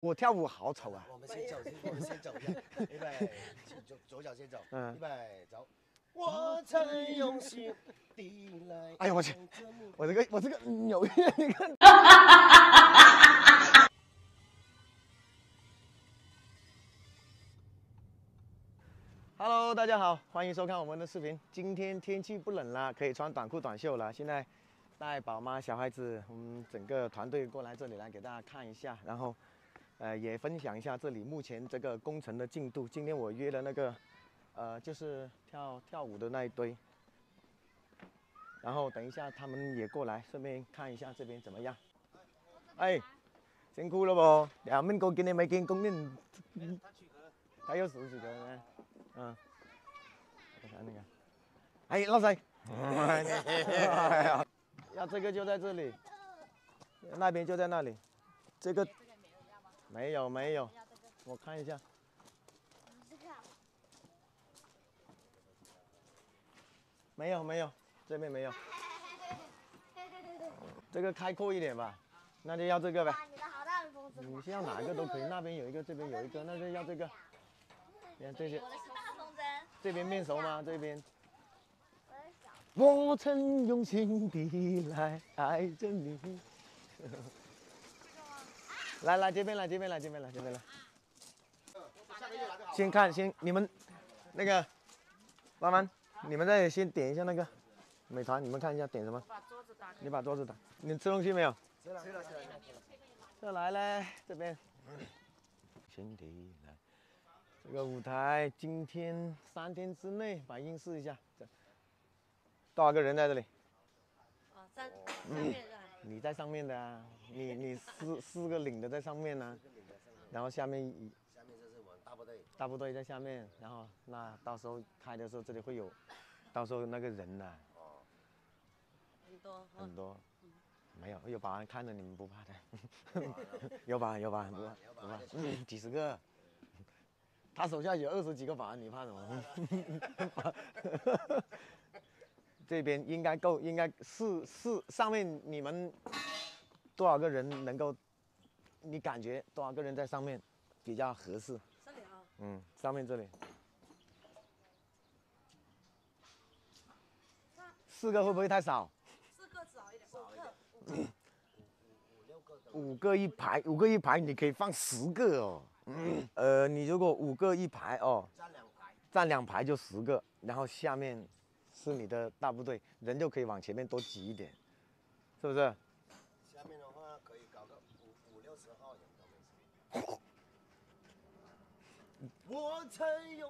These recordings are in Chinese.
我跳舞好丑啊！我们先走一下，预备，左脚先走，预备走。 我曾用心地来。哎呀，我去！我这个纽约，你看。Hello， 大家好，欢迎收看我们的视频。今天天气不冷了，可以穿短裤短袖了。现在带宝妈、小孩子，我们整个团队过来这里来给大家看一下，然后也分享一下这里目前这个工程的进度。今天我约了那个。 就是跳舞的那一堆，然后等一下他们也过来，顺便看一下这边怎么样。哎，辛苦了不？两面哥今天没见工人，他又数几个呢？嗯，看那个，哎，老三，要这个就在这里，那边就在那里，这个没有，我看一下。 没有，这边没有。这个开阔一点吧，那就要这个呗。你是要哪个都可以，那边有一个，这边有一个，那就要这个。你看这些。这边面熟吗？这边。我曾用心地来爱着你。来这边来。先看你们那个，慢慢。 你们再先点一下那个美团，你们看一下点什么？你把桌子打。你吃东西没有？吃了。这来嘞，这边。兄弟来，这个舞台今天3天之内把音试一下。多少个人在这里？哦，三个人。你在上面的啊，你四个领的在上面啊，然后下面。 大部队在下面，然后那到时候开的时候这里会有，到时候那个人呐、啊，很多，没有有保安看着你们不怕的，有保安，几十个，他手下有20几个保安，你怕什么？这边应该够，应该是上面你们多少个人能够，你感觉多少个人在上面比较合适？ 嗯，上面这里4个会不会太少？4个少一点，5个。5个一排，你可以放10个哦。嗯，你如果5个一排哦，站两排就10个，然后下面是你的大部队，人就可以往前面多挤一点，是不是？下面的话可以搞个5、60号人都没事。 我曾用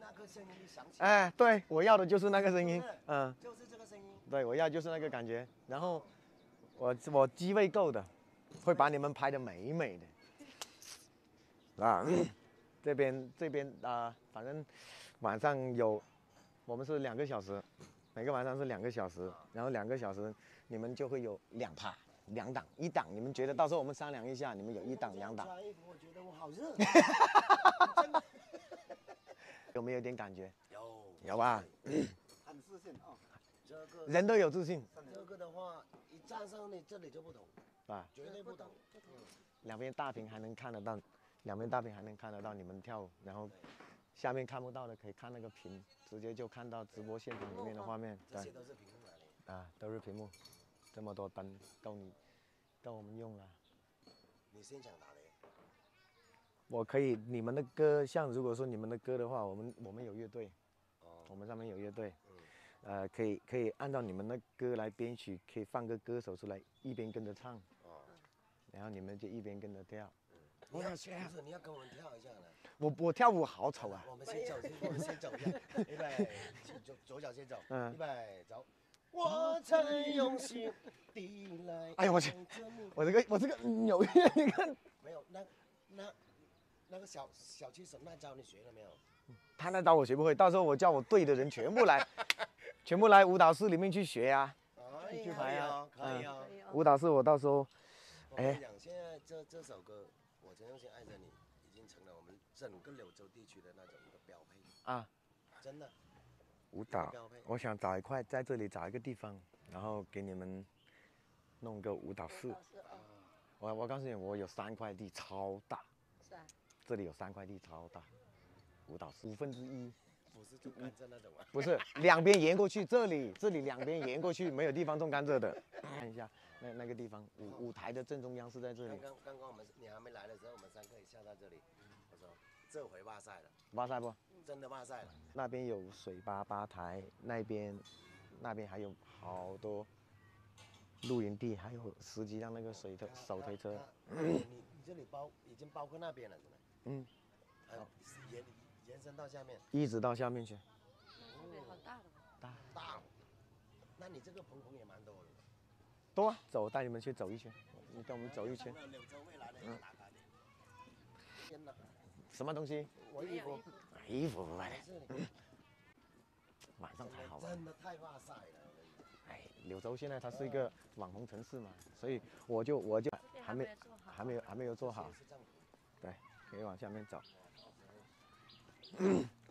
那个声音响起。哎，对，我要的就是那个声音，嗯，就是这个声音。对，我要就是那个感觉。然后我机位够的，会把你们拍得美美的。啊，这边啊、反正晚上有，我们是2个小时，每个晚上是2个小时，然后2个小时你们就会有2趴。 2档，1档，你们觉得到时候我们商量一下，你们有1档、2档。我觉得我好热。有没有点感觉？有吧。很自信啊，这个人都有自信。这个的话，一站上你这里就不懂，啊，绝对不懂。两边大屏还能看得到，你们跳舞，然后下面看不到的可以看那个屏，直接就看到直播现场里面的画面。这些都是屏幕来的。啊，都是屏幕。 这么多灯够我们用了。你现场打的？我可以，你们的歌，像如果说你们的歌的话，我们有乐队，哦、我们上面有乐队，嗯、可以按照你们的歌来编曲，可以放个歌手出来，一边跟着唱，哦、然后你们就一边跟着跳。嗯、你要跟我们跳一下呢？我跳舞好丑啊！我们先走一下，预备，左脚先走，预备走。 我曾用心地来。哎呀，我去！我这个纽约，你看。没有，那个小七神那招你学了没有？他那招我学不会，到时候我叫我队的人全部来，全部来舞蹈室里面去学啊，去排啊，可以啊。舞蹈室我到时候，哎。现在这首歌《我曾用心爱着你》已经成了我们整个柳州地区的那种一个标配啊，真的。 舞蹈，我想找一块，在这里找一个地方，然后给你们弄个舞蹈室。我告诉你，我有3块地超大，是啊，这里有3块地超大，5分之1。 不是种甘蔗那种啊，不是，两边沿过去，这里两边沿过去，没有地方种甘蔗的。看一下那个地方，舞台的正中央是在这里。刚刚你还没来的时候，我们3个也下到这里。我说这回哇塞了，哇塞不？真的哇塞了。那边有水吧台，那边还有好多露营地，还有10几辆那个手推车。你这里已经包括那边了，是吧？嗯。还有延伸到下面，一直到下面去。好大的。大。那你这个棚也蛮多的。多啊，走，带你们去走一圈。你跟我们走一圈。嗯。天哪！什么东西？我衣服。衣服不买。晚上才好玩。真的太哇塞了。哎，柳州现在它是一个网红城市嘛，所以我就还没有做好。对，可以往下面走。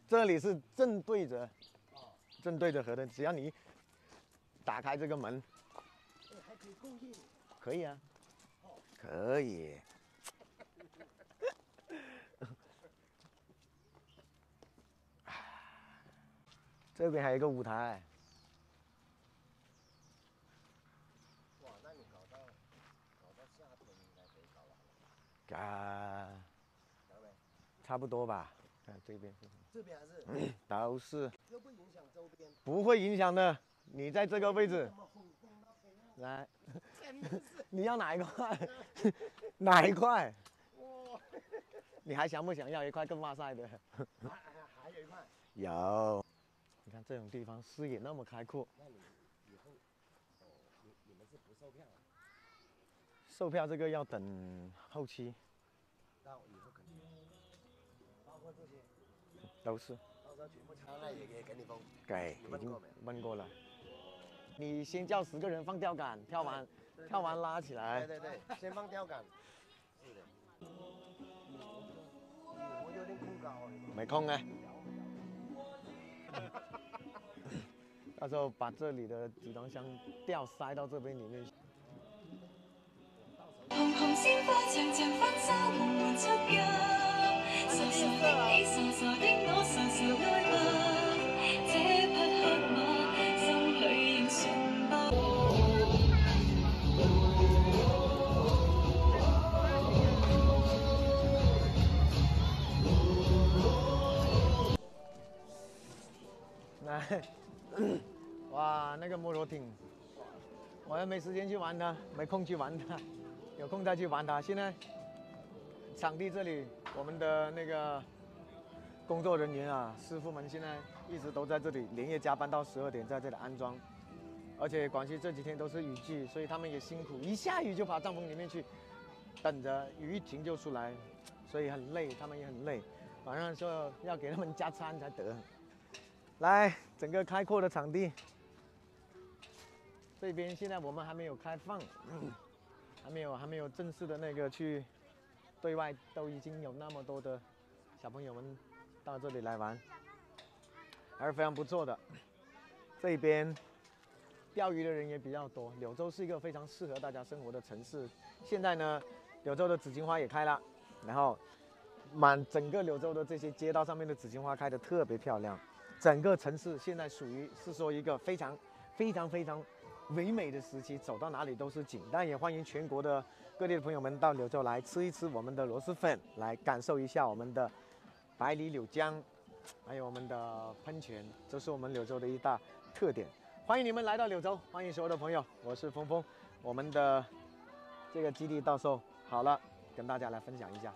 这里是正对着河的，只要你打开这个门，还可以供应，可以啊，可以。这边还有一个舞台。哇，那你搞到夏天应该可以搞完了。啊，差不多吧。 看这边还是都是，又不影响周边，不会影响的。你在这个位置，来，你要哪一块？哪一块？你还想不想要一块更哇塞的？还有一块。有，你看这种地方视野那么开阔。那你以后，你们是不售票啊？售票这个要等后期。那以后肯定。 都是，到时候全部拆了也给你封。给，已经问过了。你先叫10个人放钓竿，跳完拉起来。对，先放钓竿。是的。我有点恐高啊。没空哎。到时候把这里的集装箱钓塞到这边里面。 来，哇，那个摩托艇，我还没时间去玩它，没空去玩它，有空再去玩它。现在场地这里，我们的那个。 工作人员啊，师傅们现在一直都在这里连夜加班到12点，在这里安装。而且广西这几天都是雨季，所以他们也辛苦，一下雨就跑帐篷里面去，等着雨一停就出来，所以很累，他们也很累。晚上说要给他们加餐才得。来，整个开阔的场地，这边现在我们还没有开放，还没有正式的那个去对外，都已经有那么多的小朋友们。 到这里来玩，还是非常不错的。这边钓鱼的人也比较多。柳州是一个非常适合大家生活的城市。现在呢，柳州的紫荆花也开了，然后整个柳州的这些街道上面的紫荆花开得特别漂亮。整个城市现在是说一个非常唯美的时期，走到哪里都是景。但也欢迎全国的各地的朋友们到柳州来吃一吃我们的螺蛳粉，来感受一下我们的。 百里柳江，还有我们的喷泉，这是我们柳州的一大特点。欢迎你们来到柳州，欢迎所有的朋友，我是峰峰。我们的这个基地到时候好了，跟大家来分享一下。